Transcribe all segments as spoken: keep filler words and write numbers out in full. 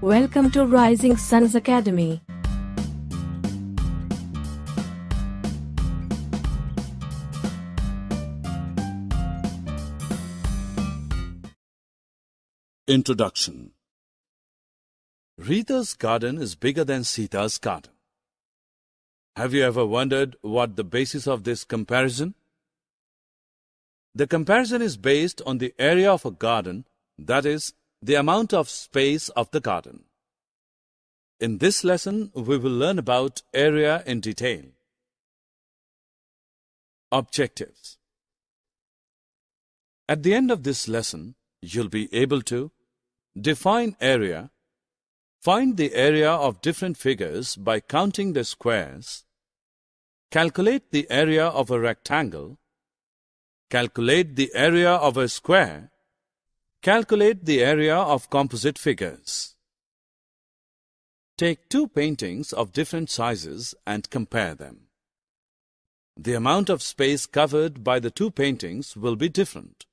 Welcome to Rising Suns Academy. Introduction. Rita's garden is bigger than Sita's garden. Have you ever wondered what the basis of this comparison? The comparison is based on the area of a garden, that is, the amount of space of the garden. In this lesson, we will learn about area in detail. Objectives. At the end of this lesson, you'll be able to define area, find the area of different figures by counting the squares, calculate the area of a rectangle, calculate the area of a square, calculate the area of composite figures. Take two paintings of different sizes and compare them. The amount of space covered by the two paintings will be different.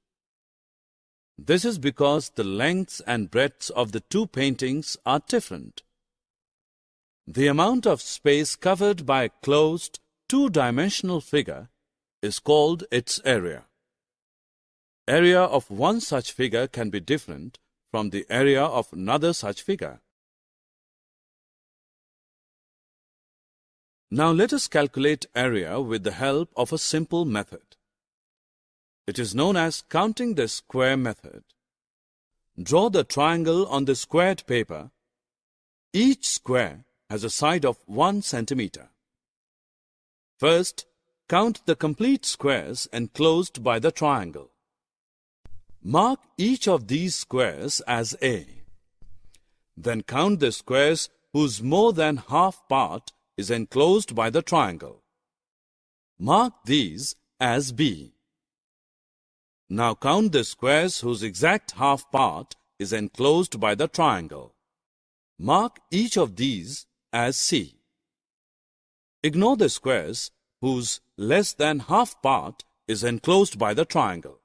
This is because the lengths and breadths of the two paintings are different. The amount of space covered by a closed, two-dimensional figure is called its area. Area of one such figure can be different from the area of another such figure. Now let us calculate area with the help of a simple method. It is known as counting the square method. Draw the triangle on the squared paper. Each square has a side of one centimeter. First, count the complete squares enclosed by the triangle. Mark each of these squares as A. Then count the squares whose more than half part is enclosed by the triangle. Mark these as B. Now count the squares whose exact half part is enclosed by the triangle. Mark each of these as C. Ignore the squares whose less than half part is enclosed by the triangle.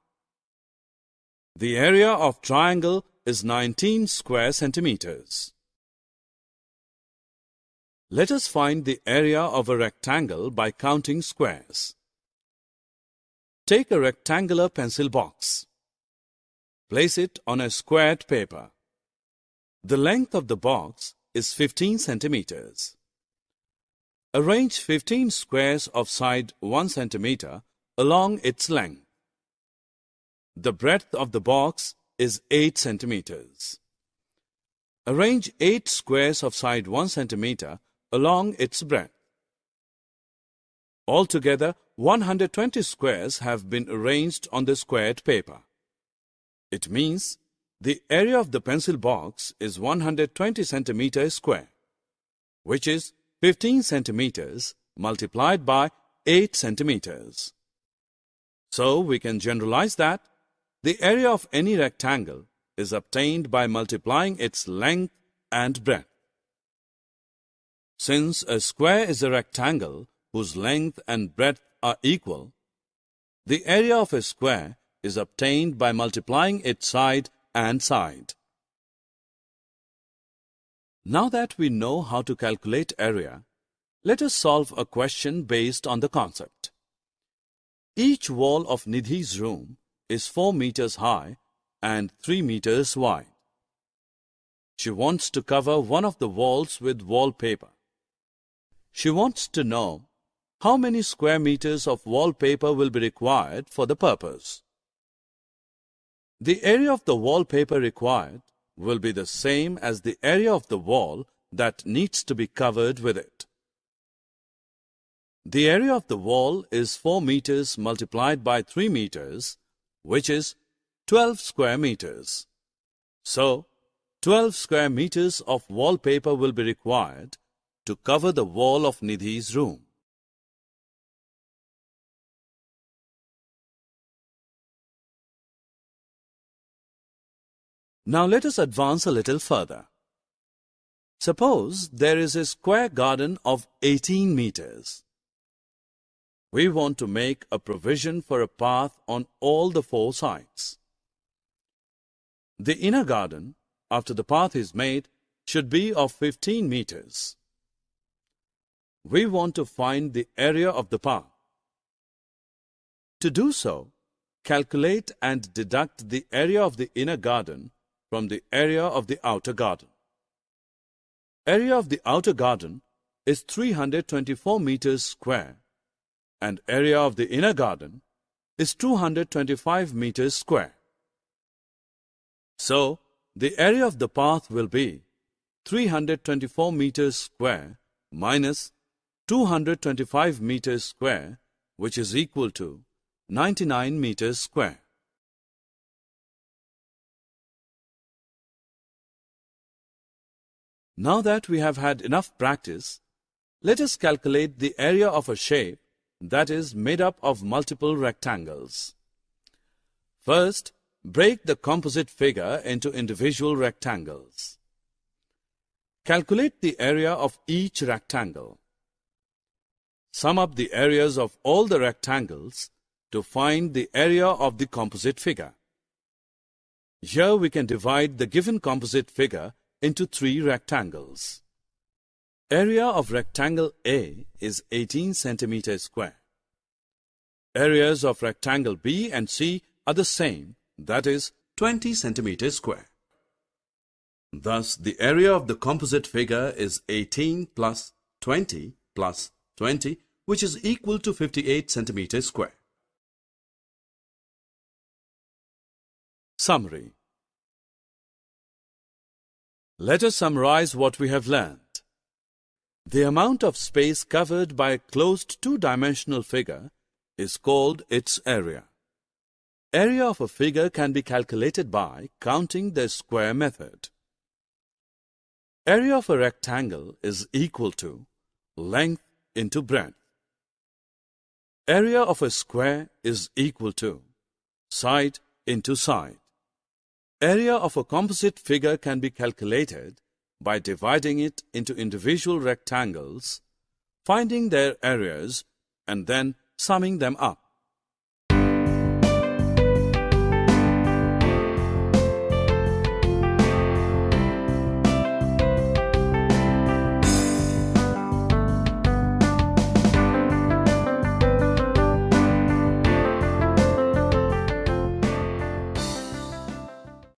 The area of triangle is nineteen square centimeters. Let us find the area of a rectangle by counting squares. Take a rectangular pencil box. Place it on a squared paper. The length of the box is fifteen centimeters. Arrange fifteen squares of side one centimeter along its length. The breadth of the box is eight centimeters. Arrange eight squares of side one centimeter along its breadth. Altogether, one hundred twenty squares have been arranged on the squared paper. It means the area of the pencil box is one hundred twenty centimeters square, which is fifteen centimeters multiplied by eight centimeters. So we can generalize that the area of any rectangle is obtained by multiplying its length and breadth. Since a square is a rectangle whose length and breadth are equal, the area of a square is obtained by multiplying its side and side. Now that we know how to calculate area, let us solve a question based on the concept. Each wall of Nidhi's room is four meters high and three meters wide. She wants to cover one of the walls with wallpaper. She wants to know how many square meters of wallpaper will be required for the purpose. The area of the wallpaper required will be the same as the area of the wall that needs to be covered with it. The area of the wall is four meters multiplied by three meters, which is twelve square meters. So, twelve square meters of wallpaper will be required to cover the wall of Nidhi's room. Now let us advance a little further. Suppose there is a square garden of eighteen meters. We want to make a provision for a path on all the four sides. The inner garden, after the path is made, should be of fifteen meters. We want to find the area of the path. To do so, calculate and deduct the area of the inner garden from the area of the outer garden. Area of the outer garden is three hundred twenty-four meters square, and area of the inner garden is two hundred twenty-five meters square. So, the area of the path will be three hundred twenty-four meters square minus two hundred twenty-five meters square, which is equal to ninety-nine meters square. Now that we have had enough practice, let us calculate the area of a shape that is made up of multiple rectangles. First, break the composite figure into individual rectangles. Calculate the area of each rectangle. Sum up the areas of all the rectangles to find the area of the composite figure. Here we can divide the given composite figure into three rectangles. Area of rectangle A is eighteen centimeters square. Areas of rectangle B and C are the same, that is twenty centimeters square. Thus, the area of the composite figure is eighteen plus twenty plus twenty, which is equal to fifty-eight centimeters square. Summary. Let us summarize what we have learned. The amount of space covered by a closed two-dimensional figure is called its area. Area of a figure can be calculated by counting the square method. Area of a rectangle is equal to length into breadth. Area of a square is equal to side into side. Area of a composite figure can be calculated by dividing it into individual rectangles, finding their areas, and then summing them up.